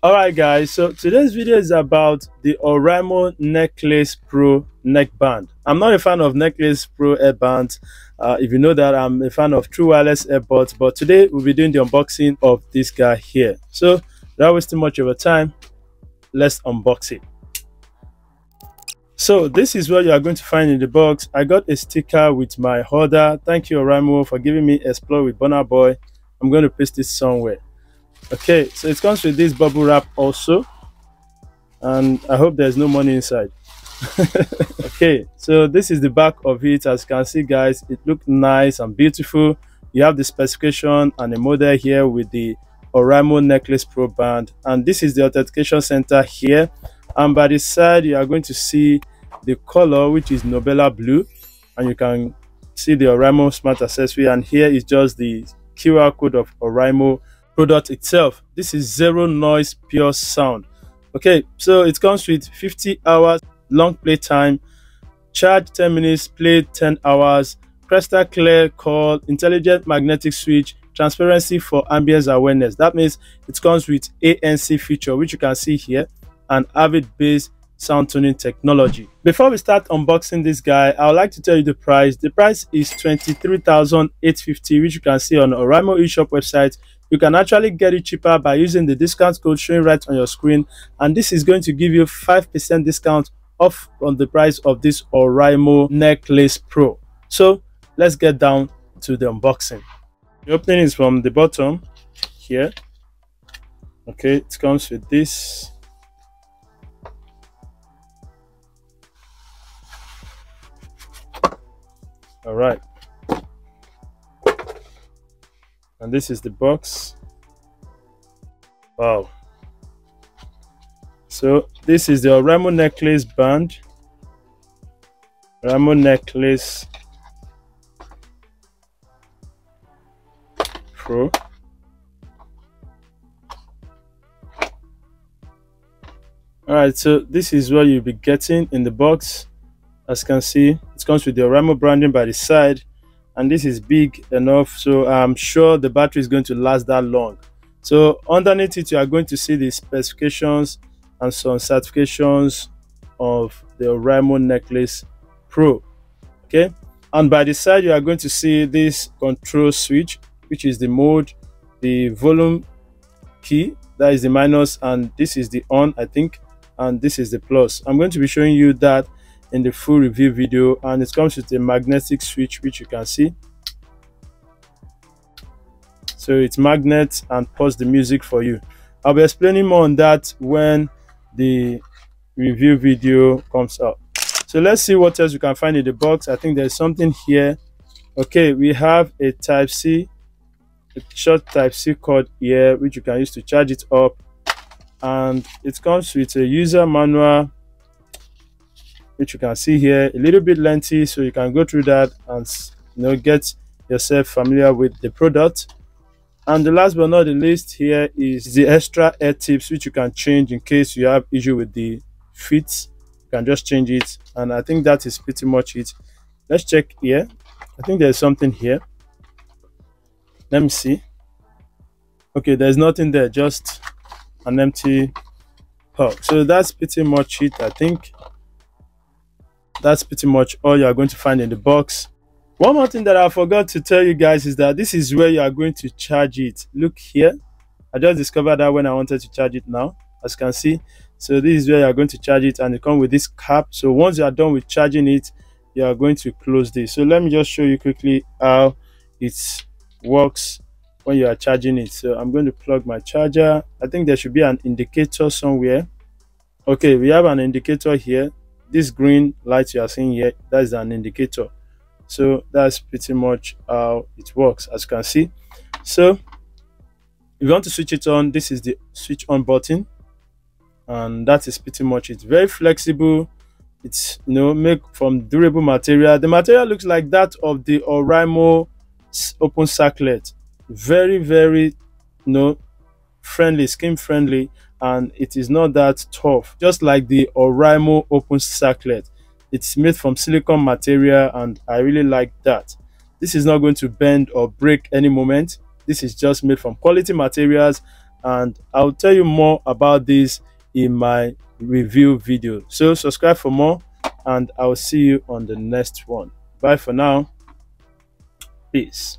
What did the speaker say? All right guys, so today's video is about the Oraimo Necklace Pro neckband. I'm not a fan of Necklace Pro airbands. If you know that, I'm a fan of true wireless earbuds, but today we'll be doing the unboxing of this guy here. So without wasting much of our time, let's unbox it. So this is what you are going to find in the box. I got a sticker with my order. Thank you Oraimo for giving me Explore with Bonaboy. I'm going to paste this somewhere. Okay, so it comes with this bubble wrap also, and I hope there's no money inside. Okay, so this is the back of it. As you can see guys, it looks nice and beautiful. You have the specification and a model here with the Oraimo Necklace Pro band, and this is the authentication center here, and by the side you are going to see the color, which is Nobella blue, and you can see the Oraimo smart accessory, and here is just the QR code of Oraimo product itself. This is zero noise, pure sound. Okay, so it comes with 50 hours long play time, charge 10 minutes, play 10 hours, crystal clear call, intelligent magnetic switch, transparency for ambience awareness. That means it comes with ANC feature, which you can see here, and Avid based sound tuning technology. Before we start unboxing this guy, I would like to tell you the price. The price is 23,850, which you can see on Oraimo eShop website. You can actually get it cheaper by using the discount code showing right on your screen, and this is going to give you 5% discount off on the price of this Oraimo Necklace Pro. So let's get down to the unboxing. The opening is from the bottom here. Okay, it comes with this. All right. And this is the box. Wow. So this is the Oraimo necklace band. Oraimo Necklace Pro. Alright, so this is what you'll be getting in the box. As you can see, it comes with the Oraimo branding by the side. And this is big enough, so I'm sure the battery is going to last that long. So underneath it, you are going to see the specifications and some certifications of the Oraimo Necklace Pro. Okay, and by the side you are going to see this control switch, which is the mode, the volume key, that is the minus, and this is the on, I think, and this is the plus. I'm going to be showing you that in the full review video, and it comes with a magnetic switch, which you can see. So it's magnet and pause the music for you. I'll be explaining more on that when the review video comes up. So let's see what else you can find in the box. I think there's something here. Okay, we have a Type-C, a short Type-C cord here, which you can use to charge it up, and it comes with a user manual, which you can see here, a little bit lengthy, so you can go through that and, you know, get yourself familiar with the product. And the last but not the least here is the extra air tips, which you can change in case you have issue with the fit. You can just change it, and I think that is pretty much it. Let's check here. I think there's something here. Let me see. Okay, there's nothing there, just an empty pouch. So that's pretty much it, I think. That's pretty much all you are going to find in the box. One more thing that I forgot to tell you guys is that this is where you are going to charge it. Look here. I just discovered that when I wanted to charge it now, as you can see. So this is where you are going to charge it, and it comes with this cap. So once you are done with charging it, you are going to close this. So let me just show you quickly how it works when you are charging it. So I'm going to plug my charger. I think there should be an indicator somewhere. Okay, we have an indicator here. This green light you are seeing here, that's an indicator. So that's pretty much how it works, as you can see. So if you want to switch it on, this is the switch on button, and that is pretty much it. Very flexible. It's, you know, made from durable material. The material looks like that of the Oraimo open circlet. Very, very, you know, friendly, skin friendly, and it is not that tough, just like the Oraimo open circlet. It's made from silicone material, and I really like that. This is not going to bend or break any moment. This is just made from quality materials, and I'll tell you more about this in my review video. So subscribe for more, and I'll see you on the next one. Bye for now. Peace.